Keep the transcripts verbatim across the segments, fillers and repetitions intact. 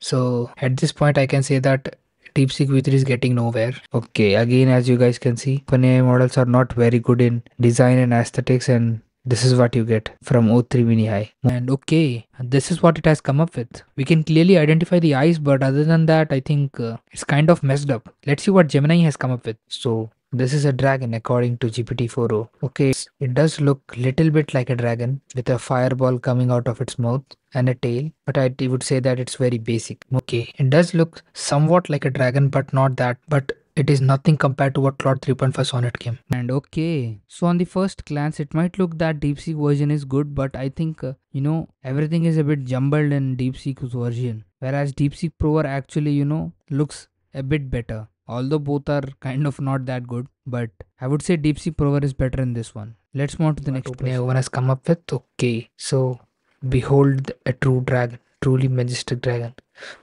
So at this point I can say that DeepSeek V three is getting nowhere. Okay, again as you guys can see, OpenAI models are not very good in design and aesthetics, and this is what you get from O three Mini High. And okay, this is what it has come up with. We can clearly identify the eyes, but other than that I think uh, it's kind of messed up. Let's see what Gemini has come up with. So this is a dragon according to G P T four o. Okay, it does look little bit like a dragon with a fireball coming out of its mouth and a tail, but I would say that it's very basic. Okay, it does look somewhat like a dragon, but not that, but it is nothing compared to what Claude three point five Sonnet came. And okay, so on the first glance it might look that DeepSeek version is good, but I think uh, you know, everything is a bit jumbled in DeepSeek's version, whereas DeepSeek Pro actually, you know, looks a bit better, although both are kind of not that good, but I would say DeepSeek Prover is better in this one. Let's move on to the next OpenAI one has come up with. Okay, so behold a true dragon, truly majestic dragon.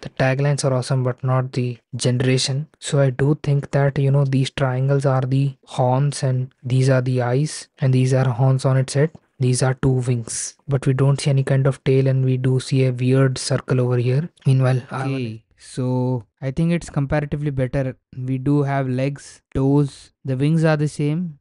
The taglines are awesome, but not the generation. So I do think that, you know, these triangles are the horns and these are the eyes and these are horns on its head. These are two wings, but we don't see any kind of tail, and we do see a weird circle over here. Meanwhile, okay, so I think it's comparatively better. We do have legs, toes, the wings are the same,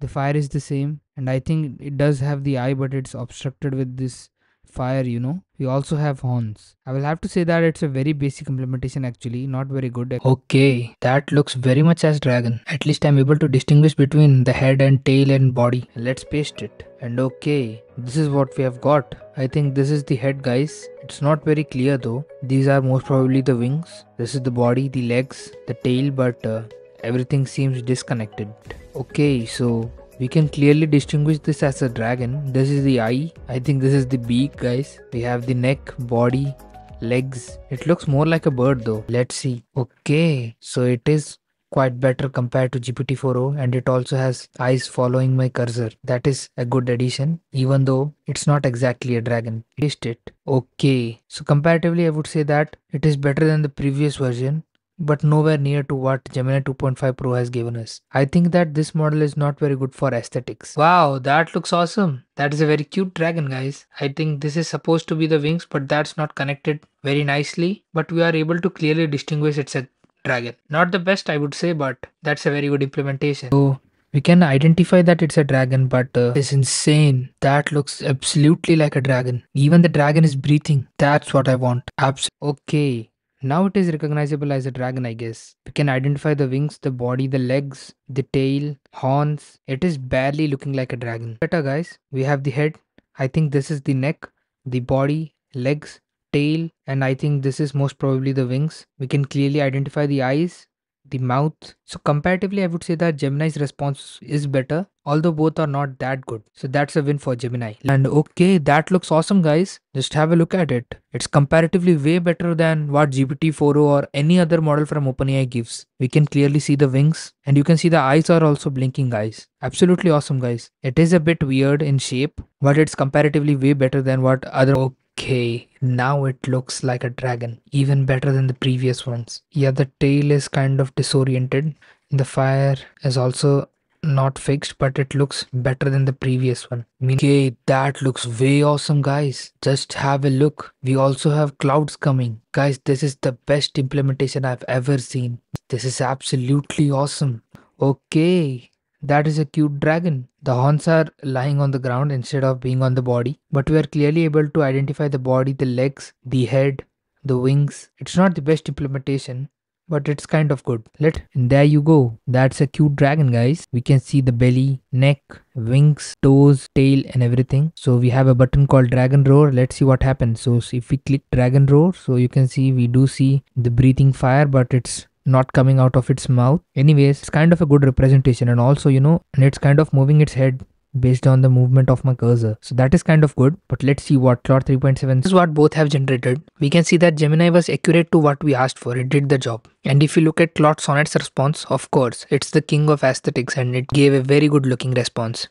the fire is the same, and I think it does have the eye, but it's obstructed with this fire, you know. We also have horns. I will have to say that it's a very basic implementation, actually not very good. Okay, that looks very much as dragon. At least I'm able to distinguish between the head and tail and body. Let's paste it. And okay, this is what we have got. I think this is the head, guys. It's not very clear though. These are most probably the wings. This is the body, the legs, the tail, but uh, everything seems disconnected. Okay, so we can clearly distinguish this as a dragon. This is the eye. I think this is the beak, guys. We have the neck, body, legs. It looks more like a bird though. Let's see. Okay, so it is quite better compared to G P T four o, and it also has eyes following my cursor. That is a good addition, even though it's not exactly a dragon. List it. Okay, so comparatively I would say that it is better than the previous version, but nowhere near to what Gemini two point five Pro has given us. I think that this model is not very good for aesthetics. Wow, that looks awesome. That is a very cute dragon, guys. I think this is supposed to be the wings, but that's not connected very nicely. But we are able to clearly distinguish it's a dragon. Not the best, I would say, but that's a very good implementation. So we can identify that it's a dragon, but uh, it's insane. That looks absolutely like a dragon. Even the dragon is breathing. That's what I want. Abs- okay. Now it is recognizable as a dragon, I guess. We can identify the wings, the body, the legs, the tail, horns. It is barely looking like a dragon. Better, guys. We have the head. I think this is the neck, the body, legs, tail, and I think this is most probably the wings. We can clearly identify the eyes, the mouth. So comparatively, I would say that Gemini's response is better, although both are not that good. So that's a win for Gemini. And okay, that looks awesome, guys. Just have a look at it. It's comparatively way better than what G P T four o or any other model from OpenAI gives. We can clearly see the wings, and you can see the eyes are also blinking, guys. Absolutely awesome, guys. It is a bit weird in shape, but it's comparatively way better than what other... Okay, now it looks like a dragon, even better than the previous ones. Yeah, the tail is kind of disoriented. The fire is also not fixed, but it looks better than the previous one. Okay, that looks way awesome, guys. Just have a look. We also have clouds coming. Guys, this is the best implementation I've ever seen. This is absolutely awesome. Okay, that is a cute dragon. The horns are lying on the ground instead of being on the body, but we are clearly able to identify the body, the legs, the head, the wings. It's not the best implementation, but it's kind of good. Let and there you go. That's a cute dragon, guys. We can see the belly, neck, wings, toes, tail, and everything. So we have a button called dragon roar. Let's see what happens. So if we click dragon roar, so you can see we do see the breathing fire, but it's not coming out of its mouth. Anyways, it's kind of a good representation, and also, you know, and it's kind of moving its head based on the movement of my cursor. So that is kind of good, but let's see what Claude three point seven. This is what both have generated. We can see that Gemini was accurate to what we asked for. It did the job. And if you look at Claude Sonnet's response, of course, it's the king of aesthetics, and it gave a very good looking response.